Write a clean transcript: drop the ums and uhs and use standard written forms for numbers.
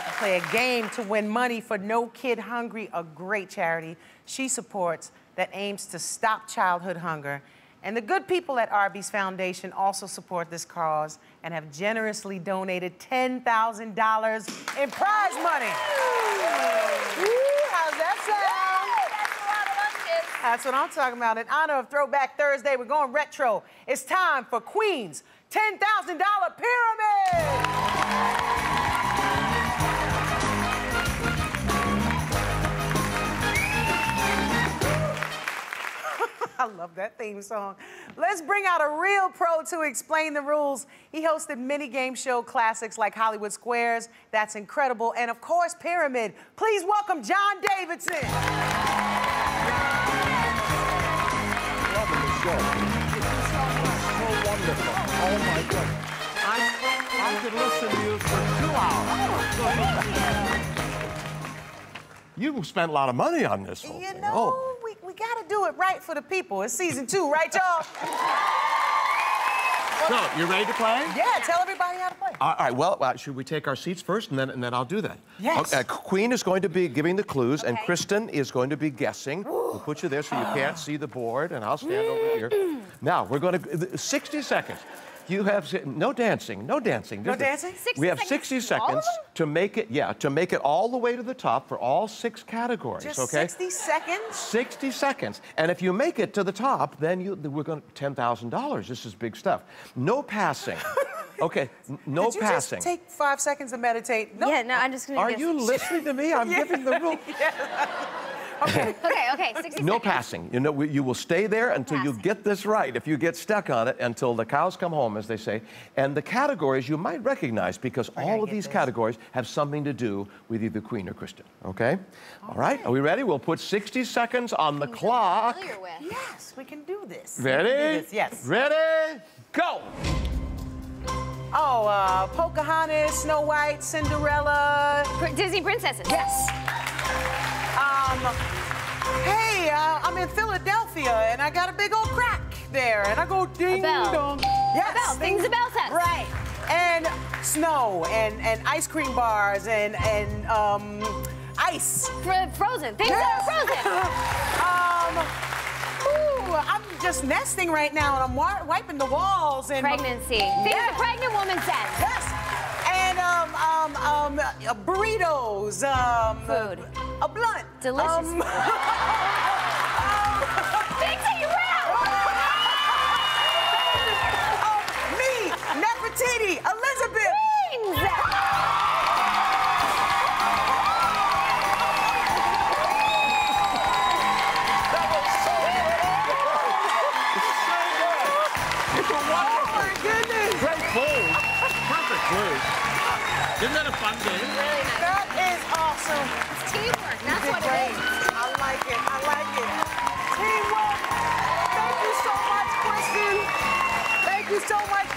about to play a game to win money for No Kid Hungry, a great charity she supports that aims to stop childhood hunger. And the good people at Arby's Foundation also support this cause and have generously donated $10,000 in prize money. How's that sound? That's what I'm talking about. In honor of Throwback Thursday, we're going retro. It's time for Queen's $10,000 Pyramid. I love that theme song. Let's bring out a real pro to explain the rules. He hosted many game show classics like Hollywood Squares, That's Incredible, and of course, Pyramid. Please welcome John Davidson. Loving the show. It's so wonderful. Oh my God. I could listen to you for 2 hours. You spent a lot of money on this whole thing. You know, we gotta do it right for the people. It's season 2, right, y'all? So, you ready to play? Yeah, tell everybody how to play. All right, well, should we take our seats first, and then I'll do that? Yes. Okay, Queen is going to be giving the clues, okay. And Kristen is going to be guessing. Ooh. We'll put you there so you can't see the board, and I'll stand over here. Now, we're going to... 60 seconds. You have no dancing, no dancing. No dancing? We have 60 seconds to make it, yeah, to make it all the way to the top for all 6 categories, just okay? 60 seconds? 60 seconds. And if you make it to the top, then we're going to, $10,000. This is big stuff. No passing. Okay, no passing. Did you just take 5 seconds to meditate? No. Yeah, no, I'm just going to guess. Are you listening to me? I'm giving the rule. Okay. Okay, 60 seconds. No passing. You know, you will stay there until you get this right. If you get stuck on it, until the cows come home, as they say. And the categories you might recognize, because all of these categories have something to do with either Queen or Kristen. Okay? All right. Are we ready? We'll put 60 seconds on the clock. Yes, we can do this. Ready? Yes. Ready? Go! Oh, Pocahontas, Snow White, Cinderella. Disney princesses. Yes. Hey, I'm in Philadelphia, and I got a big old crack there, and I go ding dong. Yes, a bell. Things a bell says. Right. And snow, and ice cream bars, and ice. Frozen. Things that are frozen. Ooh, I'm just nesting right now, and I'm wiping the walls. And pregnancy. Things a pregnant woman says. Yes. And burritos. Food. A blunt. Delicious. Things that you have! Me, Nefertiti, Elizabeth! Queens! That was so good! It's so good! It's a wonderful. Oh my goodness! Great clue! Perfect clue! Isn't that a fun game? Really nice. That is awesome! Teamwork, that's what it is. I like it, I like it. Teamwork, thank you so much, Kristen. Thank you so much,